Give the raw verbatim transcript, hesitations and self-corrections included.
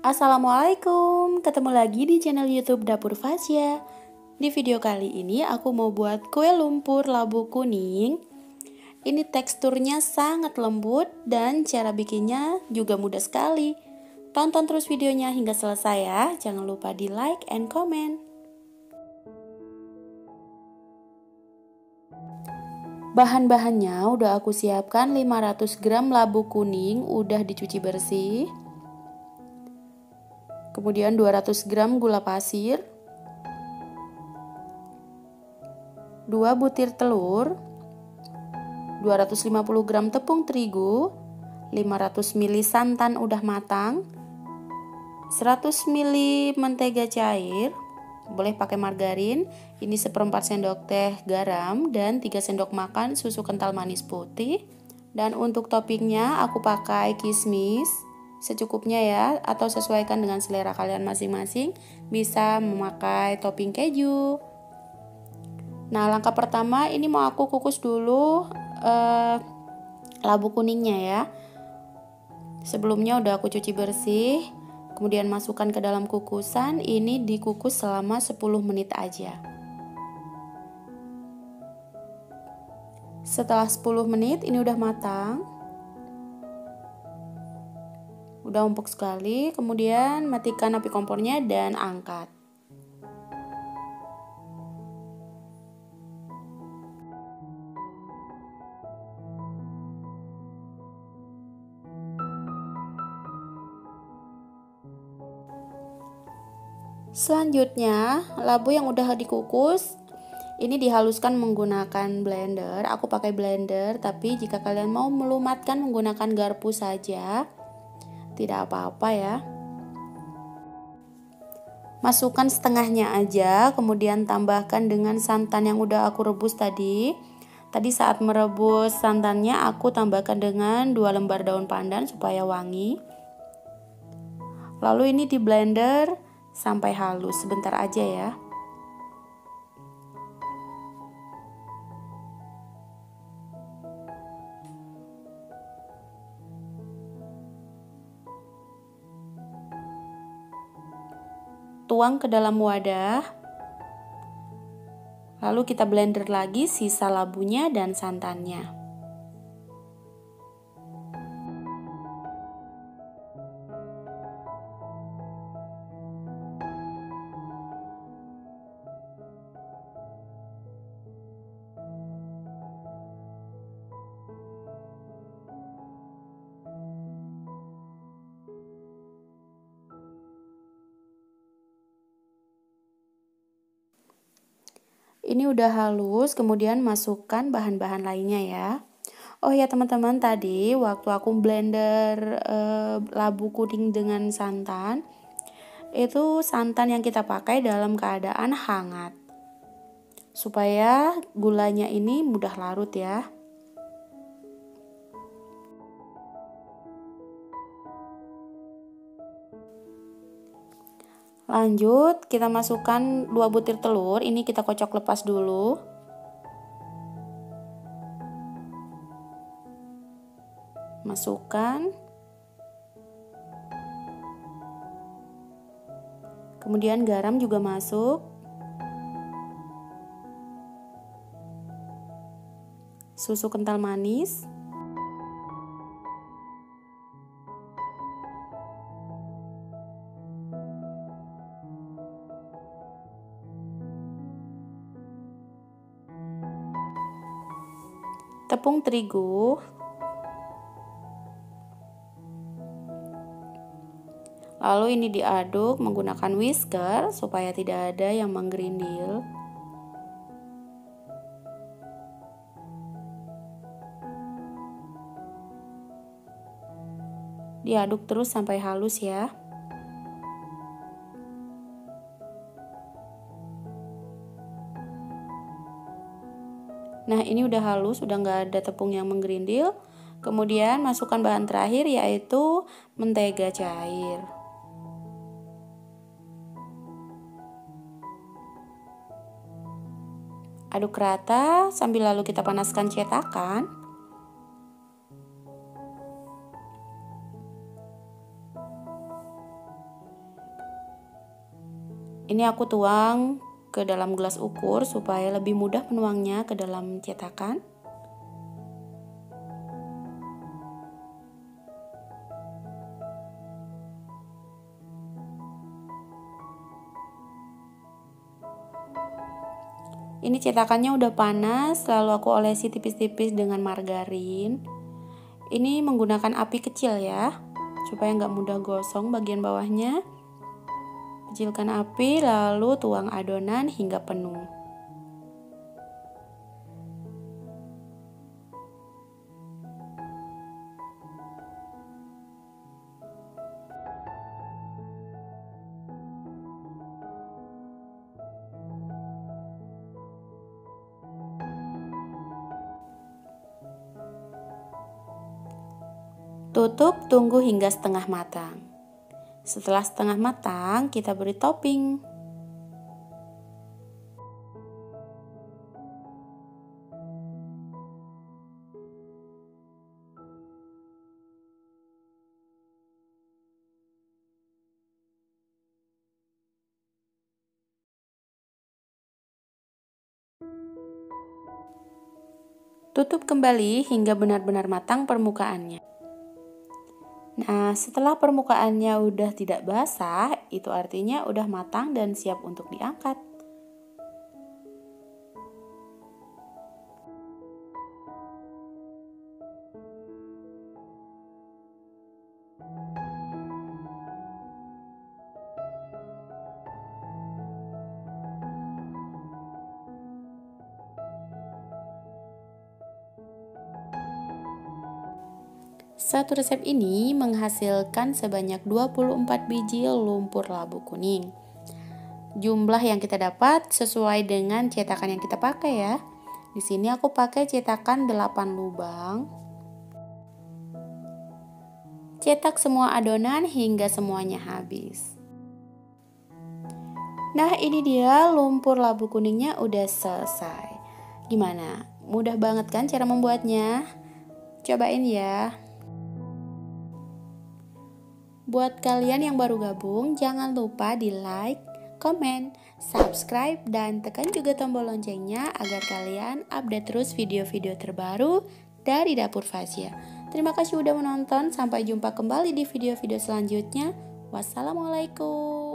Assalamualaikum, ketemu lagi di channel YouTube Dapur Fazya. Di video kali ini aku mau buat kue lumpur labu kuning. Ini teksturnya sangat lembut dan cara bikinnya juga mudah sekali. Tonton terus videonya hingga selesai ya. Jangan lupa di like and comment. Bahan-bahannya udah aku siapkan lima ratus gram labu kuning udah dicuci bersih. Kemudian dua ratus gram gula pasir, dua butir telur, dua ratus lima puluh gram tepung terigu, lima ratus mililiter santan udah matang, seratus mililiter mentega cair, boleh pakai margarin, ini seperempat sendok teh garam dan tiga sendok makan susu kental manis putih. Dan untuk toppingnya aku pakai kismis secukupnya ya, atau sesuaikan dengan selera kalian masing-masing. Bisa memakai topping keju. Nah, langkah pertama ini mau aku kukus dulu eh, labu kuningnya ya. Sebelumnya udah aku cuci bersih, kemudian masukkan ke dalam kukusan. Ini dikukus selama sepuluh menit aja. Setelah sepuluh menit ini udah matang, udah empuk sekali. Kemudian matikan api kompornya dan angkat. Selanjutnya, labu yang udah dikukus ini dihaluskan menggunakan blender. Aku pakai blender, tapi jika kalian mau melumatkan menggunakan garpu saja tidak apa-apa ya. Masukkan setengahnya aja, kemudian tambahkan dengan santan yang udah aku rebus tadi. Tadi saat merebus santannya aku tambahkan dengan dua lembar daun pandan supaya wangi. Lalu ini di blender sampai halus, sebentar aja ya. Tuang ke dalam wadah, lalu kita blender lagi sisa labunya dan santannya. Ini udah halus, kemudian masukkan bahan-bahan lainnya ya. Oh ya teman-teman, tadi waktu aku blender eh, labu kuning dengan santan, itu santan yang kita pakai dalam keadaan hangat, supaya gulanya ini mudah larut ya. Lanjut, kita masukkan dua butir telur. Ini kita kocok lepas dulu. Masukkan. Kemudian garam juga masuk. Susu kental manis. Tepung terigu, lalu ini diaduk menggunakan whisker supaya tidak ada yang menggerindil. Diaduk terus sampai halus ya. Nah, ini udah halus, udah nggak ada tepung yang menggerindil. Kemudian masukkan bahan terakhir yaitu mentega cair. Aduk rata sambil lalu kita panaskan cetakan. Ini aku tuang ke dalam gelas ukur supaya lebih mudah penuangnya ke dalam cetakan. Ini cetakannya udah panas, lalu aku olesi tipis-tipis dengan margarin. Ini menggunakan api kecil ya, supaya nggak mudah gosong bagian bawahnya. Kecilkan api, lalu tuang adonan hingga penuh. Tutup, tunggu hingga setengah matang. Setelah setengah matang, kita beri topping. Tutup kembali hingga benar-benar matang permukaannya. Nah, setelah permukaannya udah tidak basah, itu artinya udah matang dan siap untuk diangkat. Satu resep ini menghasilkan sebanyak dua puluh empat biji lumpur labu kuning. Jumlah yang kita dapat sesuai dengan cetakan yang kita pakai ya. Di sini aku pakai cetakan delapan lubang. Cetak semua adonan hingga semuanya habis. Nah, ini dia lumpur labu kuningnya udah selesai. Gimana? Mudah banget kan cara membuatnya? Cobain ya. Buat kalian yang baru gabung, jangan lupa di like, comment, subscribe, dan tekan juga tombol loncengnya agar kalian update terus video-video terbaru dari Dapur Fazya. Terima kasih udah menonton, sampai jumpa kembali di video-video selanjutnya. Wassalamualaikum.